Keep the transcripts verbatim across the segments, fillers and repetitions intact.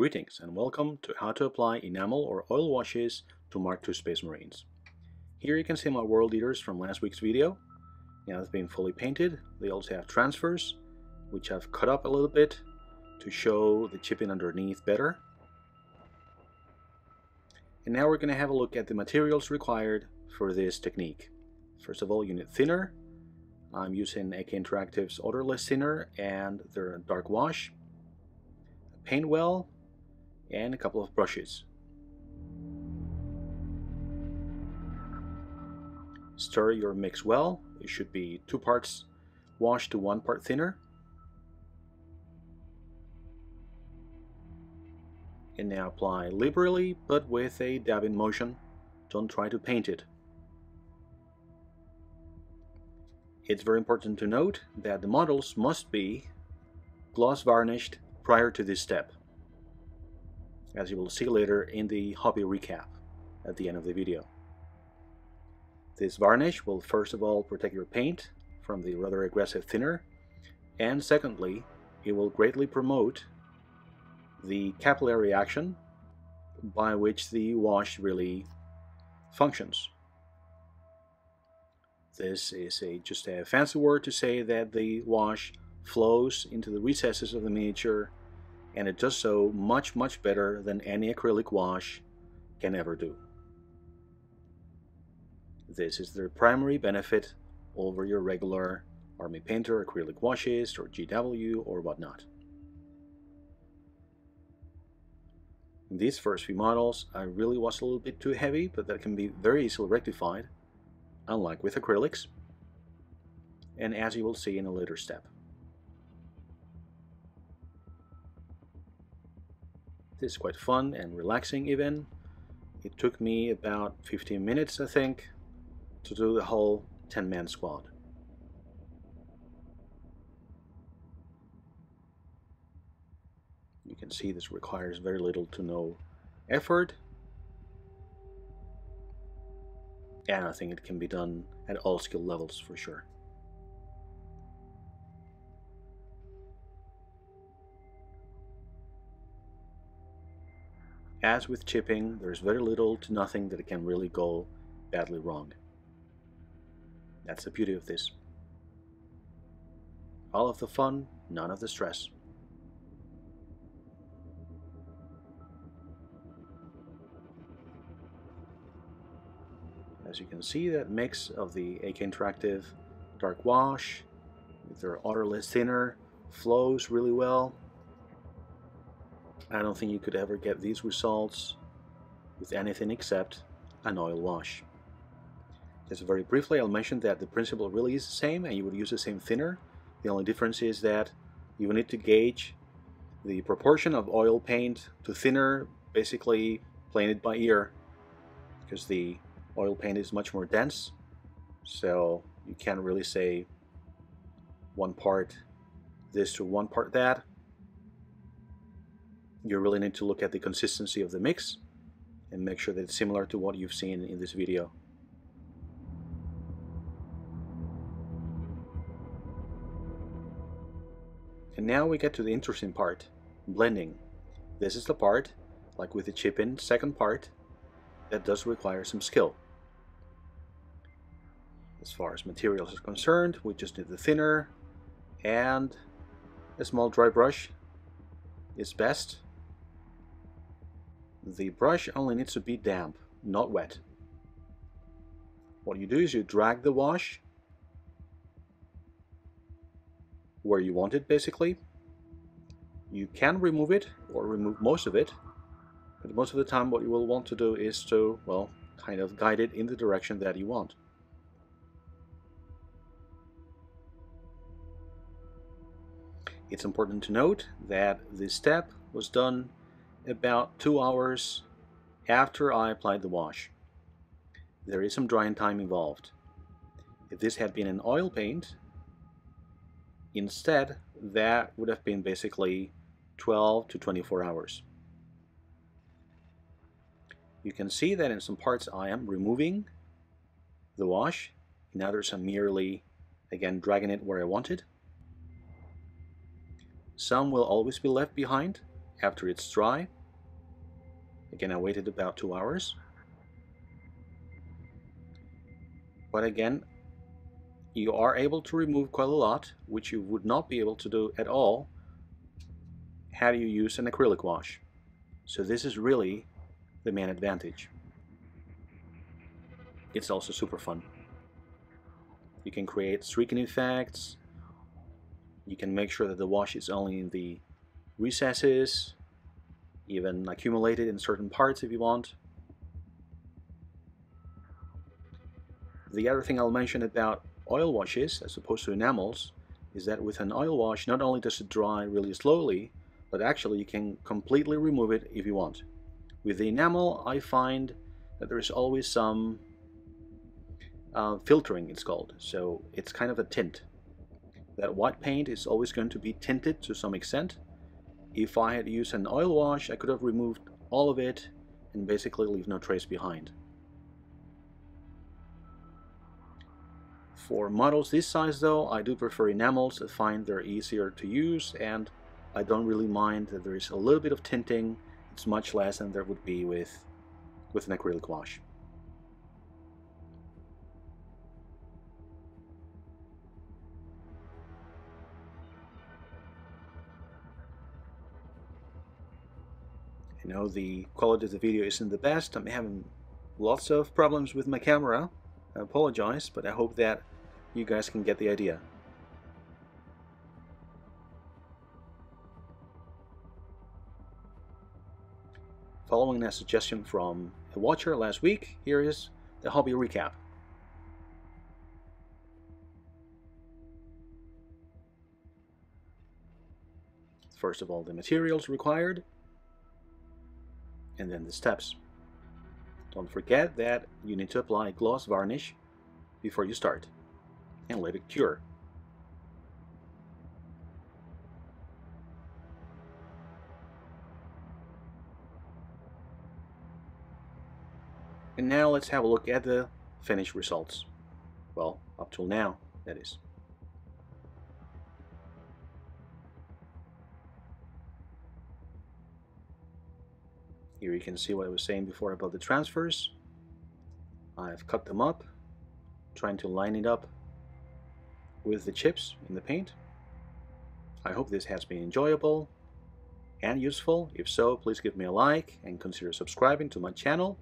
Greetings and welcome to how to apply enamel or oil washes to Mark two Space Marines. Here you can see my World Eaters from last week's video. Now they've been fully painted. They also have transfers, which I've cut up a little bit to show the chipping underneath better. And now we're going to have a look at the materials required for this technique. First of all, you need thinner. I'm using A K Interactive's odorless thinner and their dark wash, a paint well, and a couple of brushes. Stir your mix well. It should be two parts wash to one part thinner. And now apply liberally but with a dabbing motion. Don't try to paint it. It's very important to note that the models must be gloss varnished prior to this step, as you will see later in the hobby recap at the end of the video. This varnish will first of all protect your paint from the rather aggressive thinner, and secondly it will greatly promote the capillary action by which the wash really functions. This is a, just a fancy word to say that the wash flows into the recesses of the miniature, and it does so much, much better than any acrylic wash can ever do. This is their primary benefit over your regular Army Painter acrylic washes or G W or whatnot. In these first few models I really was a little bit too heavy, but that can be very easily rectified, unlike with acrylics, and as you will see in a later step. This is quite fun and relaxing even. It took me about fifteen minutes, I think, to do the whole ten-man squad. You can see this requires very little to no effort, and I think it can be done at all skill levels for sure. As with chipping, there's very little to nothing that can really go badly wrong. That's the beauty of this. All of the fun, none of the stress. As you can see, that mix of the A K Interactive dark wash with their odorless thinner flows really well. I don't think you could ever get these results with anything except an oil wash. Just very briefly, I'll mention that the principle really is the same and you would use the same thinner. The only difference is that you will need to gauge the proportion of oil paint to thinner, basically playing it by ear, because the oil paint is much more dense, so you can't really say one part this to one part that. You really need to look at the consistency of the mix and make sure that it's similar to what you've seen in this video. And now we get to the interesting part, blending. This is the part, like with the chipping, second part, that does require some skill. As far as materials is concerned, we just need the thinner and a small dry brush is best. The brush only needs to be damp, not wet. What you do is you drag the wash where you want it, basically. You can remove it or remove most of it, but most of the time what you will want to do is to, well, kind of guide it in the direction that you want. It's important to note that this step was done about two hours after I applied the wash. There is some drying time involved. If this had been an oil paint, instead, that would have been basically twelve to twenty-four hours. You can see that in some parts I am removing the wash, in others I'm merely, again, dragging it where I want it. Some will always be left behind after it's dry. Again, I waited about two hours. But again, you are able to remove quite a lot, which you would not be able to do at all had you used an acrylic wash. So this is really the main advantage. It's also super fun. You can create streaking effects, you can make sure that the wash is only in the recesses, even accumulated in certain parts if you want. The other thing I'll mention about oil washes as opposed to enamels is that with an oil wash, not only does it dry really slowly, but actually you can completely remove it if you want. With the enamel, I find that there is always some uh, filtering, it's called, so it's kind of a tint. That white paint is always going to be tinted to some extent. If I had used an oil wash, I could have removed all of it and basically leave no trace behind. For models this size though, I do prefer enamels. I find they're easier to use and I don't really mind that there is a little bit of tinting. It's much less than there would be with, with an acrylic wash. I know the quality of the video isn't the best. I'm having lots of problems with my camera. I apologize, but I hope that you guys can get the idea. Following a suggestion from a watcher last week, here is the hobby recap. First of all, the materials required, and then the steps. Don't forget that you need to apply gloss varnish before you start and let it cure. And now let's have a look at the finished results. Well, up till now, that is. Here you can see what I was saying before about the transfers. I've cut them up, trying to line it up with the chips in the paint. I hope this has been enjoyable and useful. If so, please give me a like and consider subscribing to my channel.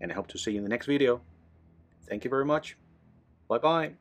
And I hope to see you in the next video. Thank you very much. Bye-bye.